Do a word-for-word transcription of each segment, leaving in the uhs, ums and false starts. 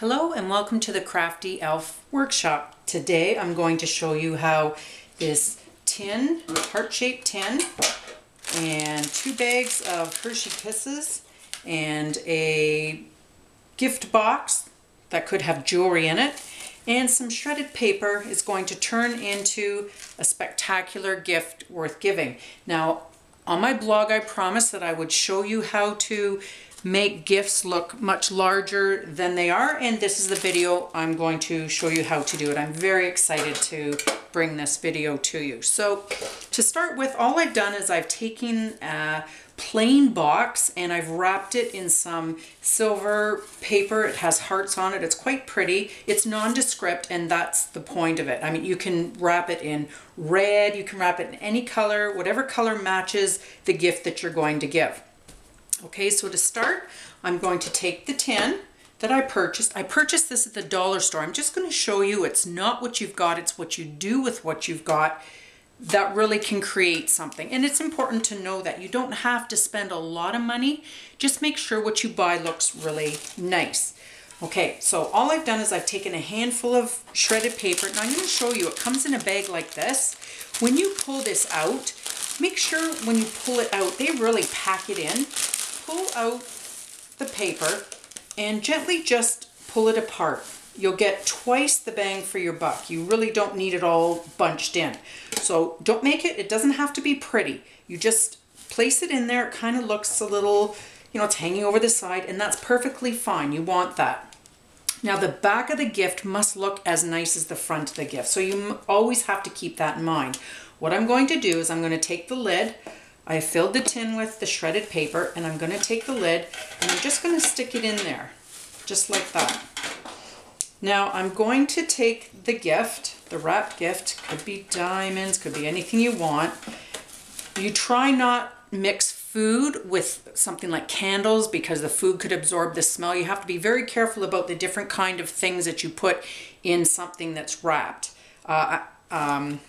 Hello and welcome to the Crafty Elf Workshop. Today I'm going to show you how this tin, heart-shaped tin, and two bags of Hershey Kisses and a gift box that could have jewelry in it and some shredded paper is going to turn into a spectacular gift worth giving. Now on my blog I promised that I would show you how to make gifts look much larger than they are, and this is the video I'm going to show you how to do it. I'm very excited to bring this video to you. So to start with, all I've done is I've taken a plain box and I've wrapped it in some silver paper. It has hearts on it. It's quite pretty. It's nondescript, and that's the point of it. I mean, you can wrap it in red, you can wrap it in any color, whatever color matches the gift that you're going to give. Okay, so to start, I'm going to take the tin that I purchased. I purchased this at the dollar store. I'm just going to show you it's not what you've got, it's what you do with what you've got that really can create something. And it's important to know that you don't have to spend a lot of money. Just make sure what you buy looks really nice. Okay, so all I've done is I've taken a handful of shredded paper. Now I'm going to show you, it comes in a bag like this. When you pull this out, make sure when you pull it out, they really pack it in. Pull out the paper and gently just pull it apart. You'll get twice the bang for your buck. You really don't need it all bunched in. So don't make it, it doesn't have to be pretty. You just place it in there. It kind of looks a little, you know, it's hanging over the side, and that's perfectly fine. You want that. Now the back of the gift must look as nice as the front of the gift. So you always have to keep that in mind. What I'm going to do is I'm going to take the lid. I filled the tin with the shredded paper, and I'm going to take the lid and I'm just going to stick it in there just like that. Now I'm going to take the gift, the wrapped gift, could be diamonds, could be anything you want. You try not mix food with something like candles because the food could absorb the smell. You have to be very careful about the different kind of things that you put in something that's wrapped. Uh, um,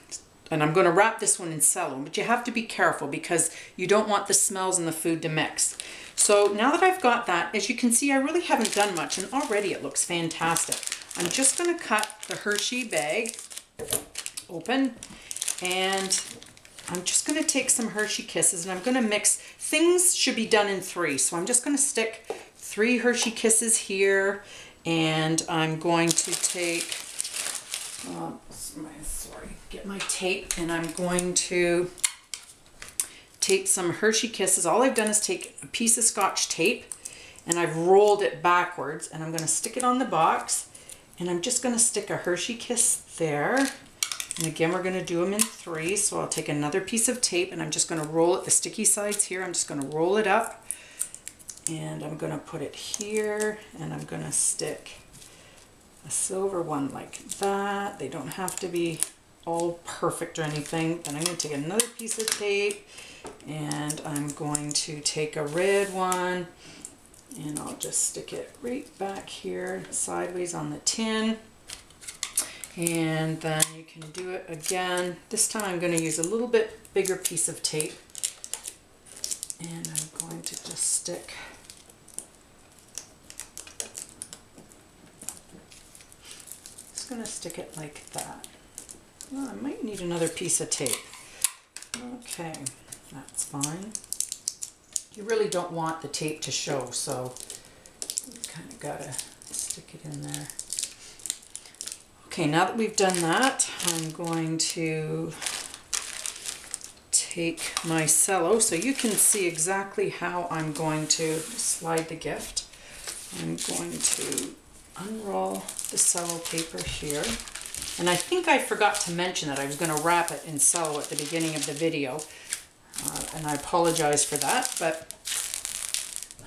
And I'm going to wrap this one in cellulose, but you have to be careful because you don't want the smells and the food to mix. So now that I've got that, as you can see, I really haven't done much, and already it looks fantastic. I'm just going to cut the Hershey bag open, and I'm just going to take some Hershey Kisses, and I'm going to mix. Things should be done in three, so I'm just going to stick three Hershey Kisses here, and I'm going to take... Uh, sorry, get my tape, and I'm going to take some Hershey Kisses. All I've done is take a piece of scotch tape and I've rolled it backwards, and I'm going to stick it on the box, and I'm just going to stick a Hershey Kiss there. And again, we're going to do them in three, so I'll take another piece of tape and I'm just going to roll it, the sticky sides here, I'm just going to roll it up, and I'm going to put it here, and I'm going to stick a silver one like that. They don't have to be all perfect or anything. Then I'm going to take another piece of tape, and I'm going to take a red one, and I'll just stick it right back here sideways on the tin. And then you can do it again. This time I'm going to use a little bit bigger piece of tape, and I'm going to just stick going to stick it like that. Well, I might need another piece of tape. Okay, that's fine. You really don't want the tape to show, so you kind of got to stick it in there. Okay, now that we've done that, I'm going to take my cello so you can see exactly how I'm going to slide the gift. I'm going to unroll the cello paper here, and I think I forgot to mention that I was going to wrap it in cello at the beginning of the video, uh, and I apologize for that, but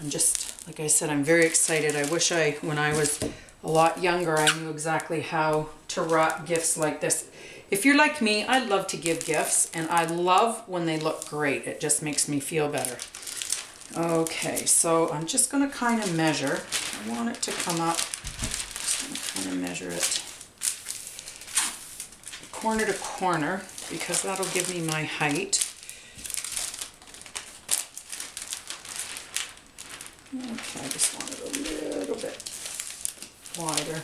I'm just, like I said, I'm very excited. I wish I, when I was a lot younger, I knew exactly how to wrap gifts like this. If you're like me, I love to give gifts, and I love when they look great. It just makes me feel better. Okay, so I'm just going to kind of measure. I want it to come up. I'm going to measure it corner to corner because that'll give me my height. Okay, I just want it a little bit wider.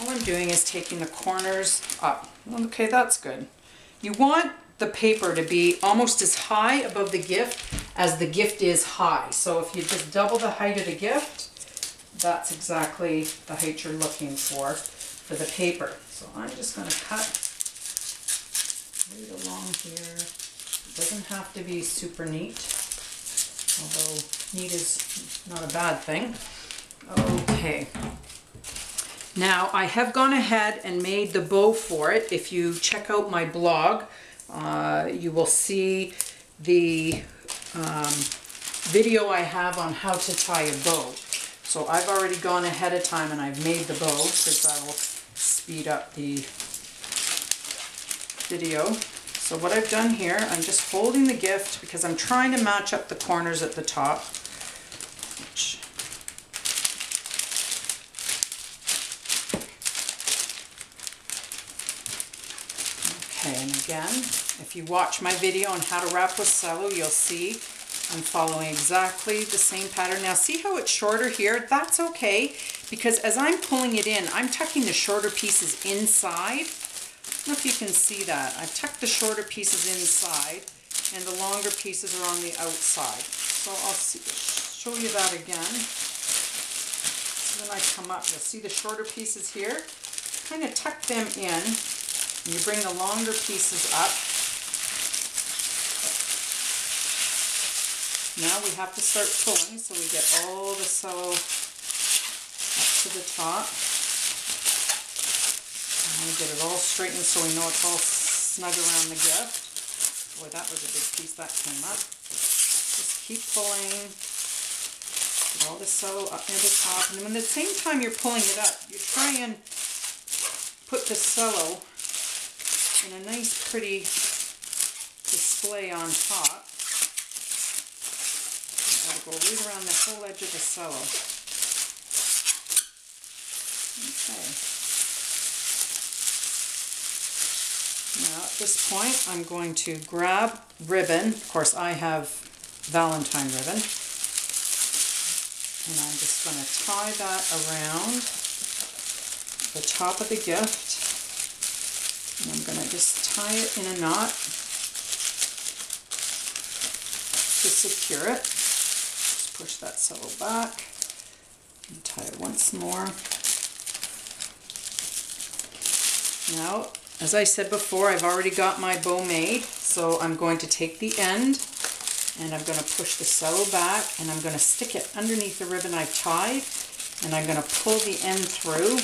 All I'm doing is taking the corners up. Okay, that's good. You want the paper to be almost as high above the gift as the gift is high. So if you just double the height of the gift, that's exactly the height you're looking for for the paper. So I'm just going to cut right along here. It doesn't have to be super neat, although neat is not a bad thing. Okay. Now I have gone ahead and made the bow for it. If you check out my blog, uh, you will see the um, video I have on how to tie a bow. So I've already gone ahead of time and I've made the bow, since I will speed up the video. So what I've done here, I'm just folding the gift because I'm trying to match up the corners at the top. Okay, and again, if you watch my video on how to wrap with cello, you'll see I'm following exactly the same pattern. Now see how it's shorter here? That's okay, because as I'm pulling it in, I'm tucking the shorter pieces inside. I don't know if you can see that. I've tucked the shorter pieces inside, and the longer pieces are on the outside. So I'll see, show you that again. So when I come up, you'll see the shorter pieces here. Kind of tuck them in. You bring the longer pieces up. Now we have to start pulling, so we get all the cello up to the top. And we get it all straightened so we know it's all snug around the gift. Boy, that was a big piece that came up. Just keep pulling. Get all the cello up near the top. And then at the same time you're pulling it up, you try and put the cello and a nice pretty display on top. You've got to go right around the whole edge of the cello. Okay. Now at this point I'm going to grab ribbon. Of course I have Valentine ribbon. And I'm just going to tie that around the top of the gift. And I'm going to just tie it in a knot to secure it. Just push that cello back and tie it once more. Now, as I said before, I've already got my bow made, so I'm going to take the end and I'm going to push the cello back and I'm going to stick it underneath the ribbon I've tied and I'm going to pull the end through.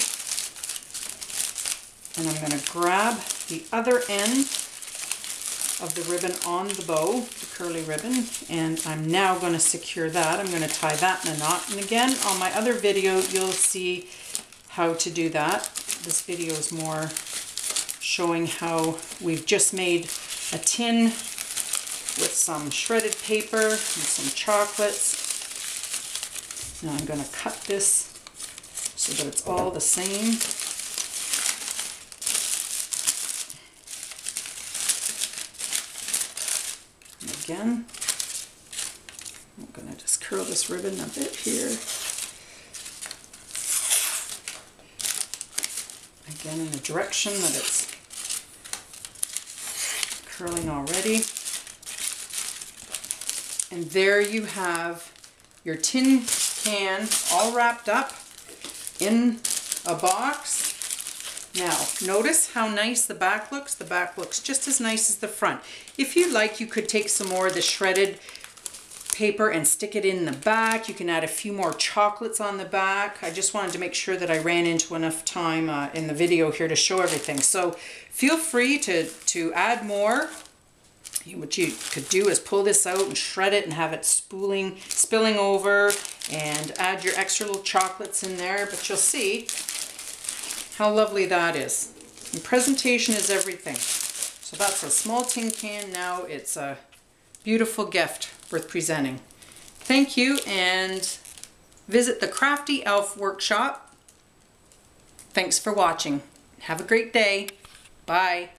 And I'm going to grab the other end of the ribbon on the bow, the curly ribbon, and I'm now going to secure that. I'm going to tie that in a knot. And again, on my other video, you'll see how to do that. This video is more showing how we've just made a tin with some shredded paper and some chocolates. Now I'm going to cut this so that it's all the same. Again, I'm going to just curl this ribbon a bit here. Again, in the direction that it's curling already. And there you have your tin can all wrapped up in a box. Now, notice how nice the back looks. The back looks just as nice as the front. If you like, you could take some more of the shredded paper and stick it in the back. You can add a few more chocolates on the back. I just wanted to make sure that I ran into enough time uh, in the video here to show everything. So feel free to, to add more. What you could do is pull this out and shred it and have it spooling, spilling over, and add your extra little chocolates in there, but you'll see how lovely that is. And presentation is everything. So that's a small tin can. Now it's a beautiful gift worth presenting. Thank you, and visit the Crafty Elf Workshop. Thanks for watching. Have a great day. Bye.